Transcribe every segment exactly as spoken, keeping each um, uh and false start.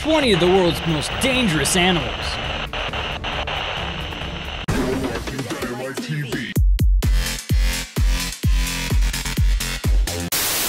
twenty of the world's most dangerous animals. You're watching Dynamite T V.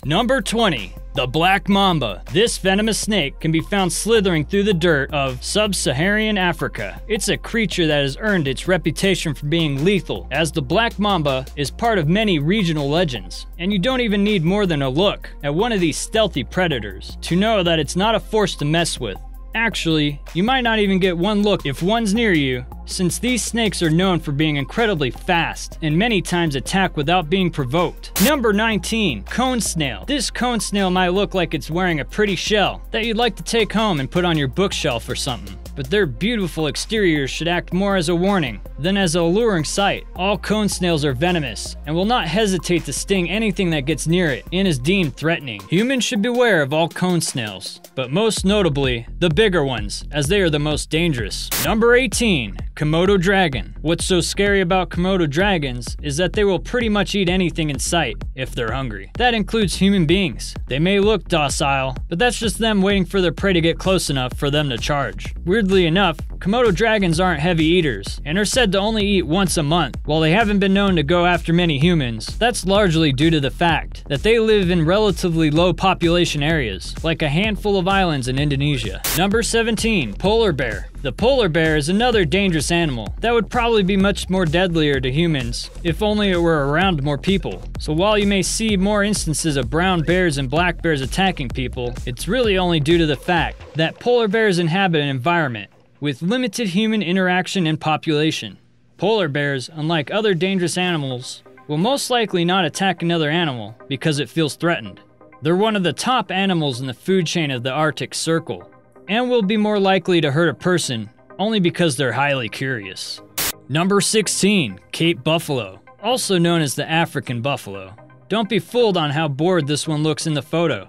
Number twenty. The Black Mamba. This venomous snake can be found slithering through the dirt of sub-Saharan Africa. It's a creature that has earned its reputation for being lethal, as the Black Mamba is part of many regional legends. And you don't even need more than a look at one of these stealthy predators to know that it's not a force to mess with. Actually, you might not even get one look if one's near you, since these snakes are known for being incredibly fast and many times attack without being provoked. Number nineteen. Cone snail. This cone snail might look like it's wearing a pretty shell that you'd like to take home and put on your bookshelf or something, but their beautiful exteriors should act more as a warning than as an alluring sight. All cone snails are venomous and will not hesitate to sting anything that gets near it and is deemed threatening. Humans should beware of all cone snails, but most notably the bigger ones, as they are the most dangerous. Number eighteen. Komodo dragon. What's so scary about Komodo dragons is that they will pretty much eat anything in sight if they're hungry. That includes human beings. They may look docile, but that's just them waiting for their prey to get close enough for them to charge. Weirdly enough, Komodo dragons aren't heavy eaters and are said to only eat once a month. While they haven't been known to go after many humans, that's largely due to the fact that they live in relatively low population areas, like a handful of islands in Indonesia. Number seventeen. Polar bear. The polar bear is another dangerous animal that would probably be much more deadlier to humans if only it were around more people. So while you may see more instances of brown bears and black bears attacking people, it's really only due to the fact that polar bears inhabit an environment with limited human interaction and population. Polar bears, unlike other dangerous animals, will most likely not attack another animal because it feels threatened. They're one of the top animals in the food chain of the Arctic Circle, and will be more likely to hurt a person only because they're highly curious. Number sixteen. Cape buffalo, also known as the African buffalo. Don't be fooled on how bored this one looks in the photo.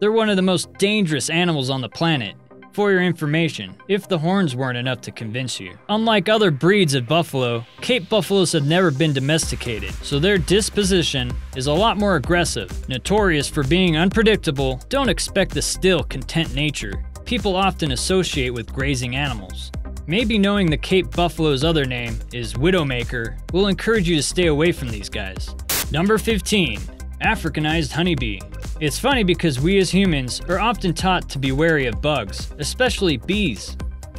They're one of the most dangerous animals on the planet, for your information, if the horns weren't enough to convince you. Unlike other breeds of buffalo, Cape buffaloes have never been domesticated, so their disposition is a lot more aggressive. Notorious for being unpredictable, don't expect the still, content nature people often associate with grazing animals. Maybe knowing the Cape buffalo's other name is widowmaker will encourage you to stay away from these guys. Number fifteen. Africanized honeybee. It's funny because we as humans are often taught to be wary of bugs, especially bees.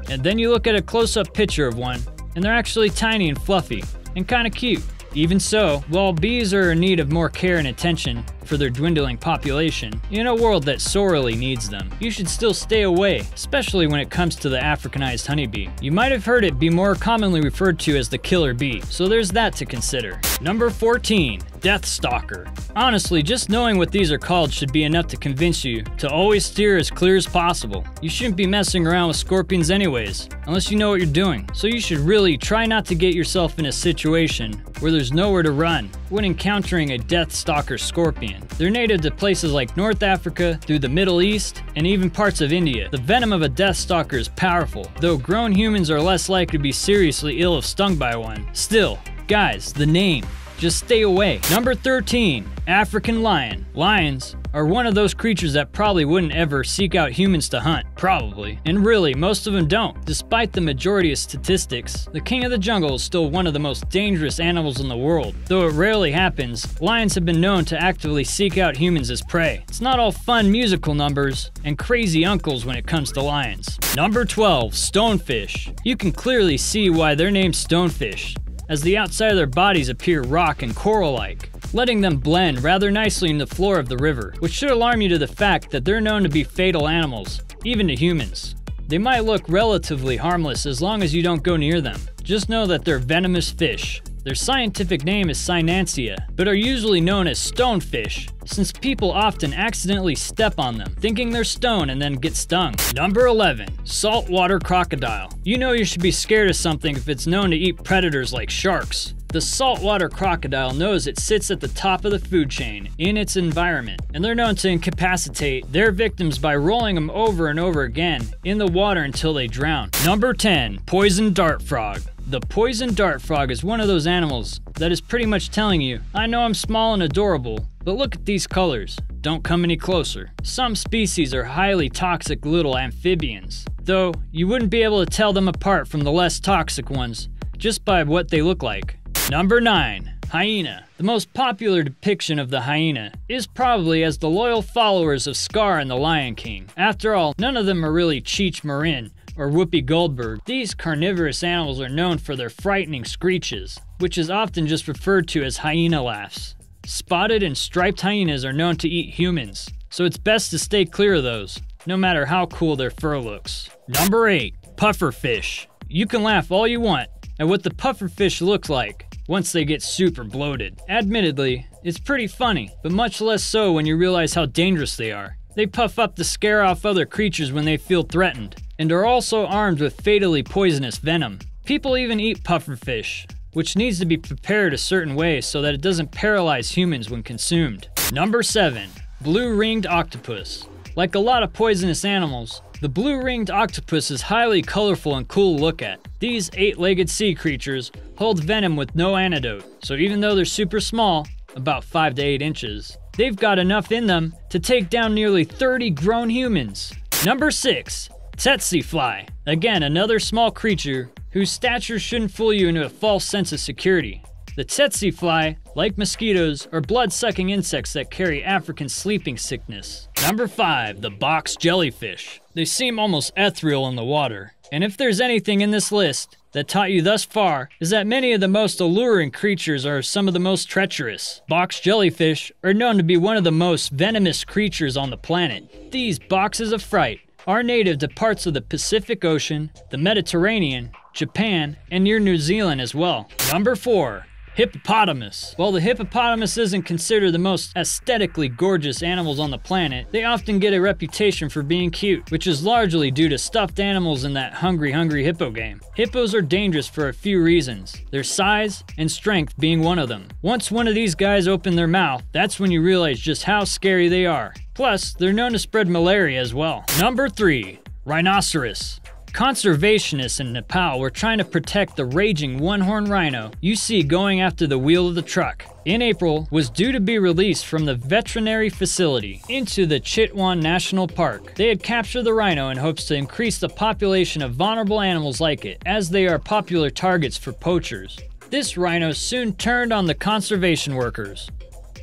And then you look at a close-up picture of one, and they're actually tiny and fluffy, and kinda cute. Even so, while bees are in need of more care and attention for their dwindling population, in a world that sorely needs them, you should still stay away, especially when it comes to the Africanized honeybee. You might have heard it be more commonly referred to as the killer bee, so there's that to consider. Number fourteen. Deathstalker. Honestly, just knowing what these are called should be enough to convince you to always steer as clear as possible. You shouldn't be messing around with scorpions anyways, unless you know what you're doing. So you should really try not to get yourself in a situation where there's nowhere to run when encountering a Deathstalker scorpion. They're native to places like North Africa, through the Middle East, and even parts of India. The venom of a Deathstalker is powerful, though grown humans are less likely to be seriously ill if stung by one. Still, guys, the name. Just stay away. Number thirteen. African lion. Lions are one of those creatures that probably wouldn't ever seek out humans to hunt. Probably. And really, most of them don't. Despite the majority of statistics, the king of the jungle is still one of the most dangerous animals in the world. Though it rarely happens, lions have been known to actively seek out humans as prey. It's not all fun musical numbers and crazy uncles when it comes to lions. Number twelve. Stonefish. You can clearly see why they're named stonefish, as the outside of their bodies appear rock and coral-like, letting them blend rather nicely in the floor of the river, which should alarm you to the fact that they're known to be fatal animals, even to humans. They might look relatively harmless as long as you don't go near them. Just know that they're venomous fish. Their scientific name is Synanceia, but are usually known as stonefish, since people often accidentally step on them, thinking they're stone and then get stung. Number eleven. Saltwater crocodile. You know you should be scared of something if it's known to eat predators like sharks. The saltwater crocodile knows it sits at the top of the food chain in its environment, and they're known to incapacitate their victims by rolling them over and over again in the water until they drown. Number ten. Poison dart frog. The poison dart frog is one of those animals that is pretty much telling you, I know I'm small and adorable, but look at these colors. don't come any closer. Some species are highly toxic little amphibians, though you wouldn't be able to tell them apart from the less toxic ones just by what they look like. Number nine. Hyena. The most popular depiction of the hyena is probably as the loyal followers of Scar and the Lion King. After all, none of them are really Cheech Marin or Whoopi Goldberg. These carnivorous animals are known for their frightening screeches, which is often just referred to as hyena laughs. Spotted and striped hyenas are known to eat humans, so it's best to stay clear of those, no matter how cool their fur looks. Number eight. Pufferfish. You can laugh all you want at what the pufferfish looks like once they get super bloated. Admittedly, it's pretty funny, but much less so when you realize how dangerous they are. They puff up to scare off other creatures when they feel threatened, and are also armed with fatally poisonous venom. People even eat pufferfish, which needs to be prepared a certain way so that it doesn't paralyze humans when consumed. Number seven. Blue Ringed Octopus. Like a lot of poisonous animals, the blue ringed octopus is highly colorful and cool to look at. These eight-legged sea creatures hold venom with no antidote, so even though they're super small, about five to eight inches, they've got enough in them to take down nearly thirty grown humans. Number six. Tsetse Fly. Again, another small creature whose stature shouldn't fool you into a false sense of security. The tsetse fly, like mosquitoes, are blood-sucking insects that carry African sleeping sickness. Number five. The box jellyfish. They seem almost ethereal in the water, and if there's anything in this list that taught you thus far is that many of the most alluring creatures are some of the most treacherous. Box jellyfish are known to be one of the most venomous creatures on the planet. These boxes of fright are native to parts of the Pacific Ocean, the Mediterranean, Japan, and near New Zealand as well. Number four. Hippopotamus. While the hippopotamus isn't considered the most aesthetically gorgeous animals on the planet, they often get a reputation for being cute, which is largely due to stuffed animals in that hungry hungry hippo game. Hippos are dangerous for a few reasons, their size and strength being one of them. Once one of these guys open their mouth, that's when you realize just how scary they are. Plus, they're known to spread malaria as well. Number three. Rhinoceros. Conservationists in Nepal were trying to protect the raging one-horned rhino you see going after the wheel of the truck. In April, was due to be released from the veterinary facility into the Chitwan National Park. They had captured the rhino in hopes to increase the population of vulnerable animals like it, as they are popular targets for poachers. This rhino soon turned on the conservation workers,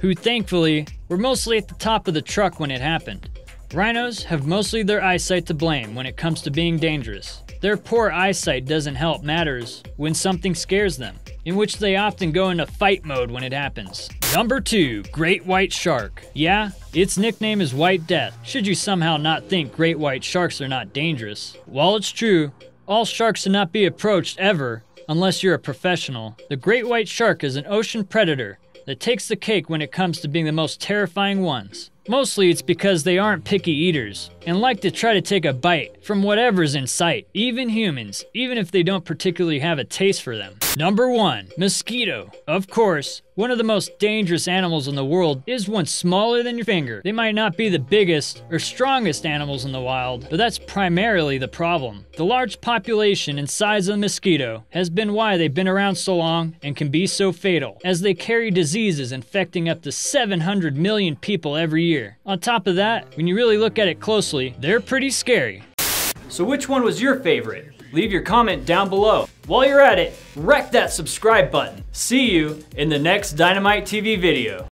who thankfully were mostly at the top of the truck when it happened. Rhinos have mostly their eyesight to blame when it comes to being dangerous. Their poor eyesight doesn't help matters when something scares them, in which they often go into fight mode when it happens. Number two. Great White Shark. Yeah, its nickname is White Death, should you somehow not think great white sharks are not dangerous. While it's true, all sharks should not be approached ever unless you're a professional, the great white shark is an ocean predator that takes the cake when it comes to being the most terrifying ones. Mostly it's because they aren't picky eaters and like to try to take a bite from whatever's in sight, even humans, even if they don't particularly have a taste for them. Number one. Mosquito. Of course, one of the most dangerous animals in the world is one smaller than your finger. They might not be the biggest or strongest animals in the wild, but that's primarily the problem. The large population and size of the mosquito has been why they've been around so long and can be so fatal, as they carry diseases infecting up to seven hundred million people every year. On top of that, when you really look at it closely, they're pretty scary. So which one was your favorite? Leave your comment down below. While you're at it, wreck that subscribe button. See you in the next Dynamite T V video.